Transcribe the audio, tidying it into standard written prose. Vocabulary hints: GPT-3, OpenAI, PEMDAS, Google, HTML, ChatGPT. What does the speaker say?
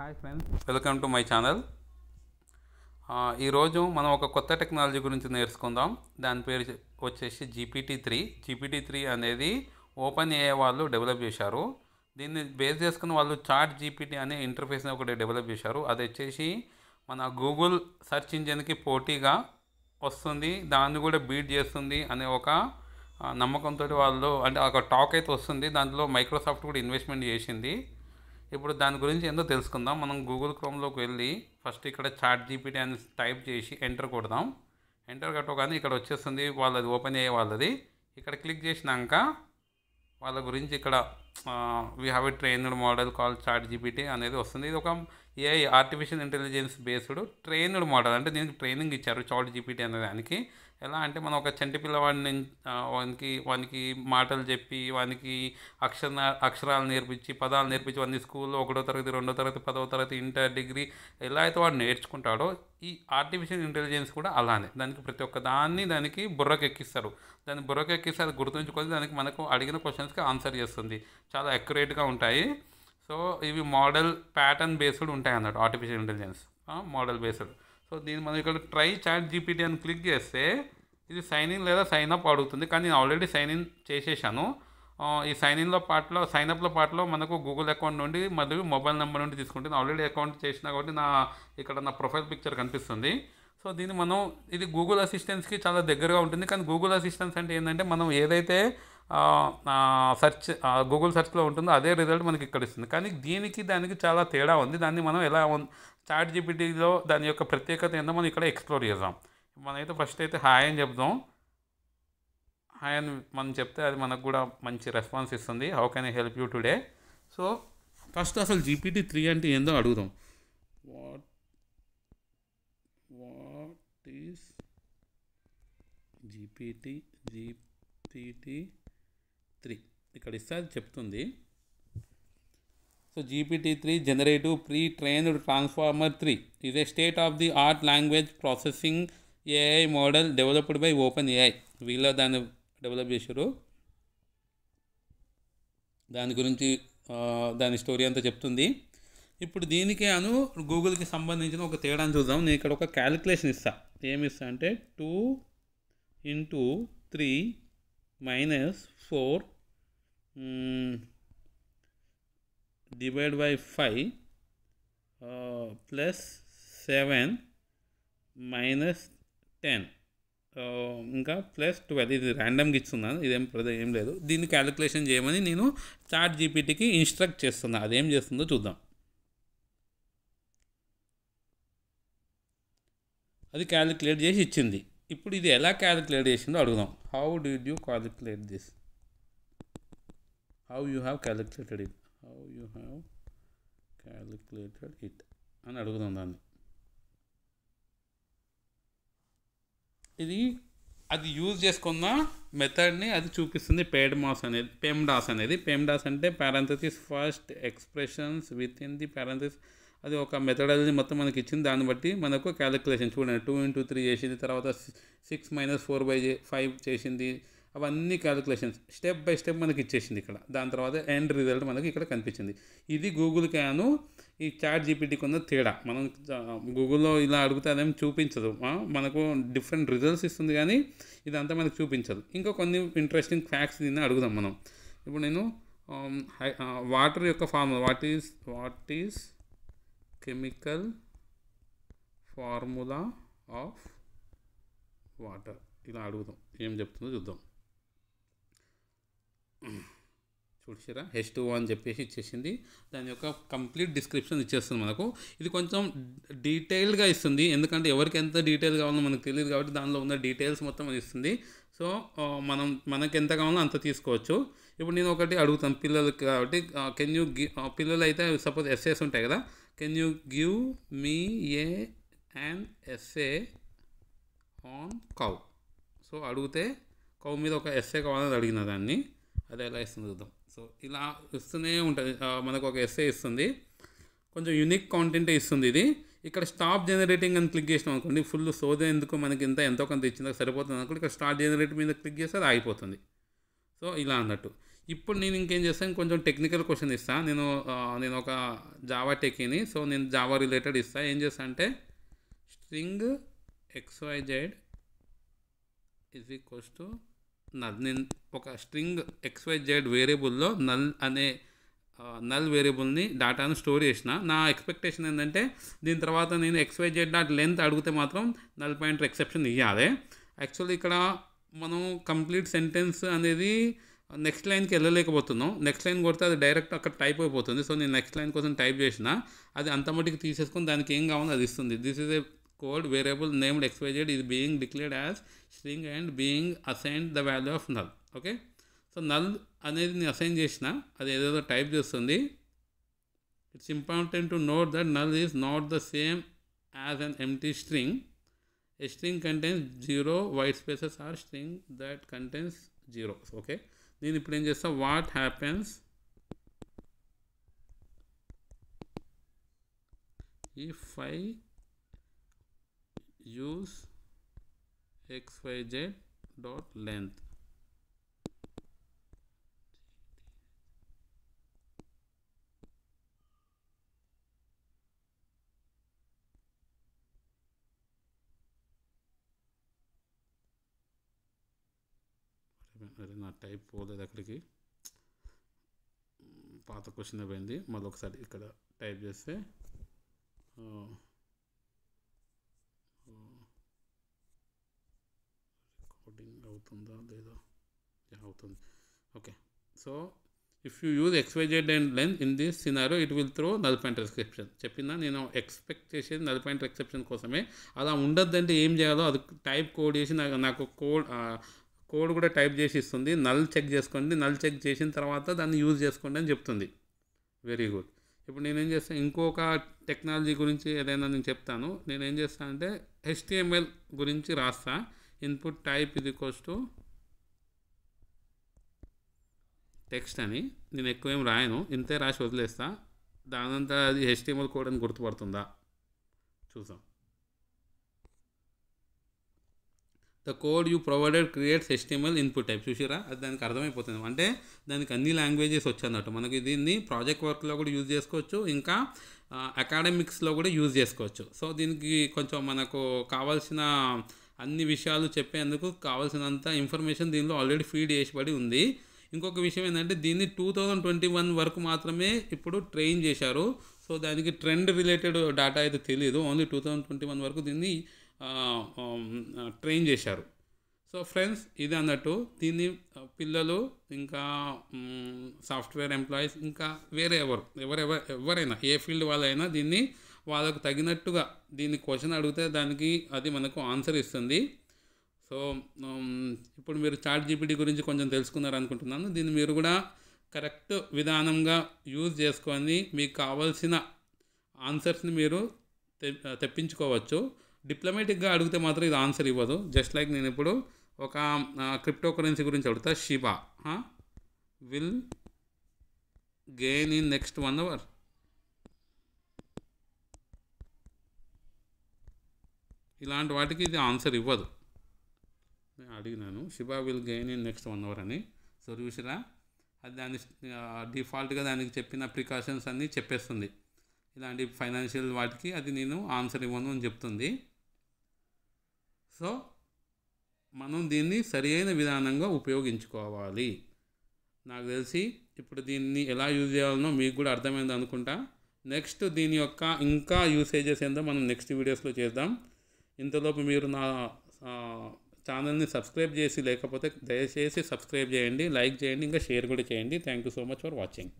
Hi friends, welcome to my channel. ఈరోజు మనం ఒక కొత్త టెక్నాలజీ గురించి నేర్చుకుందాం. దాని పేరు వచ్చేసి GPT-3. GPT-3 అనేది OpenAI వాళ్ళు డెవలప్ చేశారు. దీన్ని బేస్ చేసుకుని వాళ్ళు ChatGPT అనే ఇంటర్ఫేస్ని ఒకటి డెవలప్ చేశారు. అది వచ్చేసి మన గూగుల్ సెర్చ్ ఇంజిన్కి పోటీగా వస్తుంది, దాన్ని కూడా బీట్ చేస్తుంది అనే ఒక నమ్మకంతో వాళ్ళు, అంటే ఒక టాక్ అయితే వస్తుంది. దాంట్లో మైక్రోసాఫ్ట్ కూడా ఇన్వెస్ట్మెంట్ చేసింది. ఇప్పుడు దాని గురించి ఏందో తెలుసుకుందాం. మనం గూగుల్ క్రోమ్లోకి వెళ్ళి ఫస్ట్ ఇక్కడ ChatGPT అని టైప్ చేసి ఎంటర్ కొడదాం. ఎంటర్ కొట్టగానే ఇక్కడ వచ్చేస్తుంది వాళ్ళది, OpenAI వాళ్ళది. ఇక్కడ క్లిక్ చేసినాక వాళ్ళ గురించి ఇక్కడ we have a trained model call ChatGPT అనేది వస్తుంది. ఇది ఒక AI, artificial intelligence based trained model. అంటే దీనికి ట్రైనింగ్ ఇచ్చారు ChatGPT అనే దానికి. ఎలా అంటే మనం ఒక చంటి పిల్లవాడిని వానికి మాటలు చెప్పి, వానికి అక్షరాలు నేర్పించి, పదాలు నేర్పించి, వాడిని స్కూల్లో 1వ తరగతి, 2వ తరగతి, 10వ తరగతి, ఇంటర్, డిగ్రీ ఎలా అయితే వాడు నేర్చుకుంటాడో ఈ ఆర్టిఫిషియల్ ఇంటెలిజెన్స్ కూడా అలానే. దానికి ప్రతి ఒక్క దానికి బుర్రకు ఎక్కిస్తారు. దాన్ని బుర్రకు ఎక్కిస్తే అది గుర్తుంచుకొని దానికి మనకు అడిగిన క్వశ్చన్స్కి ఆన్సర్ చేస్తుంది. చాలా అక్యురేట్గా ఉంటాయి. సో ఇవి మోడల్ ప్యాటర్న్ బేస్డ్ ఉంటాయి అన్నట్టు, artificial intelligence model based. So దీన్ని మనం ఇక్కడ ట్రై ChatGPT అని క్లిక్ చేస్తే ఇది సైన్ ఇన్ లేదా సైన్ అప్ అడుగుతుంది. కానీ నేను ఆల్రెడీ సైన్ ఇన్ చేసేసాను. ఈ సైన్ అప్లో పార్ట్లో మనకు గూగుల్ అకౌంట్ నుండి మరియు మొబైల్ నెంబర్ నుండి తీసుకుంటుంది. ఆల్రెడీ అకౌంట్ చేసినా కాబట్టి ఇక్కడ నా ప్రొఫైల్ పిక్చర్ కనిపిస్తుంది. సో దీన్ని మనం, ఇది గూగుల్ అసిస్టెన్స్కి చాలా దగ్గరగా ఉంటుంది. కానీ గూగుల్ అసిస్టెన్స్ అంటే ఏంటంటే మనం ఏదైతే గూగుల్ సెర్చ్లో ఉంటుందో అదే రిజల్ట్ మనకి ఇక్కడ ఇస్తుంది. కానీ దానికి చాలా తేడా ఉంది. దాన్ని మనం ఎలా ChatGPTలో దాని యొక్క ప్రత్యేకత ఏందో మనం ఇక్కడ ఎక్స్ప్లోర్ చేద్దాం. మనమైతే ఫస్ట్ అయితే హాయ్ అని చెప్దాం. హాయ్ అని మనం చెప్తే అది మనకు కూడా మంచి రెస్పాన్స్ ఇస్తుంది. How can I help you today? So first అసలు GPT-3 అంటే ఏందో అడుగుదాం. What is GPT-3? ఇక్కడ ఇస్తే అది చెప్తుంది. So GPT-3 generative pre-trained transformer 3 is a state-of-the-art language processing AI model developed by OpenAI. వీళ్ళ దాన్ని డెవలప్ చేశారు. దాని గురించి దాని స్టోరీ అంతా చెప్తుంది. ఇప్పుడు దీనికే గూగుల్కి సంబంధించిన ఒక తేడాను చూద్దాం. నేను ఇక్కడ ఒక క్యాలిక్యులేషన్ ఏమిస్తా అంటే 2 × 3 - 4 divide by 5 +7 - 10 ఇంకా +12. ఇది ర్యాండమ్గా ఇస్తున్నాను, ఏం లేదు. దీన్ని క్యాలిక్యులేషన్ చేయమని నేను ChatGPTకి ఇన్స్ట్రక్ట్ చేస్తున్నాను. అదేం చేస్తుందో చూద్దాం. అది క్యాలిక్యులేట్ చేసి ఇచ్చింది. ఇప్పుడు ఇది ఎలా క్యాలిక్యులేట్ చేసిందో అడుగుదాం. How you have calculated it అని అడుగుదాం దాన్ని. అది యూజ్ చేసుకున్న మెథడ్ని అది చూపిస్తుంది. PEMDAS అంటే parenthesis first expressions within the parenthesis. అది ఒక మెథడాలజీ మొత్తం మనకి ఇచ్చింది. దాన్ని బట్టి మనకు క్యాలిక్యులేషన్ చూడండి. 2 × 3 చేసింది, తర్వాత 6 - 4/5 చేసింది. అవన్నీ క్యాలిక్యులేషన్స్ స్టెప్ బై స్టెప్ మనకి ఇచ్చేసింది ఇక్కడ. దాని తర్వాత ఎండ్ రిజల్ట్ మనకి ఇక్కడ కనిపించింది. ఇది గూగుల్ కాను ఈ ChatGPTకి ఉన్న తేడా. మనం గూగుల్లో ఇలా అడిగితే అదేం చూపించదు, మనకు డిఫరెంట్ రిజల్ట్స్ ఇస్తుంది. కానీ ఇదంతా మనకు చూపించదు. ఇంకా కొన్ని ఇంట్రెస్టింగ్ ఫ్యాక్ట్స్ దీన్ని అడుగుదాం మనం. ఇప్పుడు నేను వాటర్ యొక్క formula, what is chemical formula of water ఇలా అడుగుదాం. ఏం చెప్తుందో చూద్దాం. చూసిరా, H2O అని చెప్పేసి ఇచ్చేసింది. దాని యొక్క కంప్లీట్ డిస్క్రిప్షన్ ఇచ్చేస్తుంది మనకు. ఇది కొంచెం డీటెయిల్గా ఇస్తుంది, ఎందుకంటే ఎవరికి ఎంత డీటెయిల్ కావాలో మనకు తెలియదు కాబట్టి దానిలో ఉన్న డీటెయిల్స్ మొత్తం అది ఇస్తుంది. సో మనకి ఎంత కావాలో అంత తీసుకోవచ్చు. ఇప్పుడు నేను ఒకటి అడుగుతాను పిల్లలకి కాబట్టి, పిల్లలు అయితే సపోజ్ ఎస్ఏస్ ఉంటాయి కదా, can you give me an essay on cow? So అడిగితే కౌ మీద ఒక ఎస్ఏ కావాలని అడిగిన దాన్ని అది ఎలా ఇస్తుంది చూద్దాం. సో ఇలా ఇస్తూనే ఉంటుంది మనకు. ఒక ఎస్ఏ ఇస్తుంది, కొంచెం యూనిక్ కాంటెంటే ఇస్తుంది ఇది. ఇక్కడ స్టాప్ జనరేటింగ్ అని క్లిక్ చేసినాం అనుకోండి, ఫుల్ సోదే ఎందుకు మనకి ఎంతో కొంత ఇచ్చిందో సరిపోతుంది అనుకోండి. ఇక్కడ స్టార్ట్ జనరేట్ మీద క్లిక్ చేస్తే అది ఆగిపోతుంది. సో ఇలా అన్నట్టు ఇప్పుడు నేను ఇంకేం చేస్తాను, కొంచెం టెక్నికల్ క్వశ్చన్ ఇస్తాను. నేను ఒక జావా టెక్ని, సో నేను జావా రిలేటెడ్ ఇస్తాను. ఏం చేస్తాను అంటే string xyz is equals to null. నేను ఒక స్ట్రింగ్ xyz వేరియబుల్లో నల్ అనే నల్ వేరియబుల్ని డేటాను స్టోర్ చేసిన. నా ఎక్స్పెక్టేషన్ ఏంటంటే దీని తర్వాత నేను xyz డాట్ లెంత్ అడిగితే మాత్రం నల్ పాయింట్ ఎక్సెప్షన్ ఇవ్వాలి. యాక్చువల్లీ ఇక్కడ మనం కంప్లీట్ సెంటెన్స్ అనేది నెక్స్ట్ లైన్కి వెళ్ళలేకపోతున్నాం. నెక్స్ట్ లైన్ కొడితే అది డైరెక్ట్ అక్కడ టైప్ అయిపోతుంది. సో నేను నెక్స్ట్ లైన్ కోసం టైప్ చేసిన, అది అంత మటుకు తీసేసుకుని దానికి ఏం కావాలో అది ఇస్తుంది. This is a code variable named xyz is being declared as string and being assigned the value of null. Okay, so null అనేది నేను అసైన్ చేసిన, అది ఏదేదో టైప్ చేస్తుంది. It's important to note that null is not the same as an empty string. A string contains 0 white spaces or string that contains 0. Okay, నేను ఇప్పుడు ఏం చేస్తా, what happens if I use xyz dot length. అదే నా type పోలేదు అక్కడికి, పాత question పోయింది. మళ్ళీ ఒకసారి ఇక్కడ టైప్ చేస్తే రికార్డింగ్ అవుతుందా లేదా, అవుతుంది. Okay, so if you use xyz and length in this scenario it will throw null pointer exception. చెప్పినా నేను ఎక్స్పెక్ట్ చేసేది నల్ పాయింటర్ ఎక్సెప్షన్ కోసమే. అలా ఉండద్దంటే ఏం చేయాలో అది టైప్ కోడ్ చేసి నాకు కోడ్ కూడా టైప్ చేసి ఇస్తుంది. నల్ చెక్ చేసుకోండి, నల్ చెక్ చేసిన తర్వాత దాన్ని యూజ్ చేసుకోండి అని చెప్తుంది. Very good. ఇప్పుడు నేనేం చేస్తాను, ఇంకొక టెక్నాలజీ గురించి ఏదైనా నేను చెప్తాను. నేనేం చేస్తాను అంటే హెచ్టిఎంఎల్ గురించి రాస్తా. ఇన్పుట్ టైప్ ఇది ఈక్వల్స్ టు టెక్స్ట్ అని నేను ఎక్కువ ఏం రాయను, ఇంతే రాసి వదిలేస్తా. దానంతా అది హెచ్టిఎంఎల్ కోడ్ అని గుర్తుపడుతుందా చూసాం. The code you provided creates HTML input type. చూసిరా, అది దానికి అర్థమైపోతుంది. అంటే దానికి అన్ని లాంగ్వేజెస్ వచ్చన్నట్టు. మనకి దీన్ని ప్రాజెక్ట్ వర్క్లో కూడా యూజ్ చేసుకోవచ్చు, ఇంకా అకాడమిక్స్లో కూడా యూజ్ చేసుకోవచ్చు. సో దీనికి కొంచెం మనకు కావాల్సిన అన్ని విషయాలు చెప్పేందుకు కావాల్సినంత ఇన్ఫర్మేషన్ దీనిలో ఆల్రెడీ ఫీడ్ చేసిబడి ఉంది. ఇంకొక విషయం ఏంటంటే దీన్ని 2021 వరకు మాత్రమే ఇప్పుడు ట్రైన్ చేశారు. సో దానికి ట్రెండ్ రిలేటెడ్ డేటా అయితే తెలియదు, ఓన్లీ 2021 వరకు దీన్ని ట్రైన్ చేశారు. సో ఫ్రెండ్స్, ఇది అన్నట్టు దీన్ని పిల్లలు, ఇంకా సాఫ్ట్వేర్ ఎంప్లాయీస్, ఇంకా వేరే ఎవరైనా ఏ ఫీల్డ్ వాళ్ళైనా దీన్ని వాళ్ళకు తగినట్టుగా దీన్ని క్వశ్చన్ అడిగితే దానికి అది మనకు ఆన్సర్ ఇస్తుంది. సో ఇప్పుడు మీరు చాట్ జీపీటీ గురించి కొంచెం తెలుసుకున్నారు అనుకుంటున్నాను. దీన్ని మీరు కూడా కరెక్ట్ విధానంగా యూజ్ చేసుకొని మీకు కావాల్సిన ఆన్సర్స్ని మీరు తెప్పించుకోవచ్చు. డిప్లొమాటిక్గా అడిగితే మాత్రం ఇది ఆన్సర్ ఇవ్వదు. జస్ట్ లైక్ నేను ఇప్పుడు ఒక క్రిప్టో కరెన్సీ గురించి అడుగుతా, Shiba will gain in next 1 hour. ఇలాంటి వాటికి ఇది ఆన్సర్ ఇవ్వదు. నేను అడిగినాను Shiba will gain in next 1 hour అని. సో చూసిరా, అది దాని డిఫాల్ట్గా దానికి చెప్పిన ప్రికాషన్స్ అన్నీ చెప్పేస్తుంది. ఇలాంటి ఫైనాన్షియల్ వాటికి అది నేను ఆన్సర్ ఇవ్వను అని చెప్తుంది. సో మనం దీన్ని సరి అయిన విధానంగా ఉపయోగించుకోవాలి. నాకు తెలిసి ఇప్పుడు దీన్ని ఎలా యూజ్ చేయాలనో మీకు కూడా అర్థమైంది అనుకుంటా. నెక్స్ట్ దీని యొక్క ఇంకా యూసేజెస్ ఏందో మనం నెక్స్ట్ వీడియోస్లో చేద్దాం. ఇంతలోపు మీరు నా ఛానల్ని సబ్స్క్రైబ్ చేసి, లేకపోతే దయచేసి సబ్స్క్రైబ్ చేయండి, లైక్ చేయండి, ఇంకా షేర్ కూడా చేయండి. Thank you so much for watching.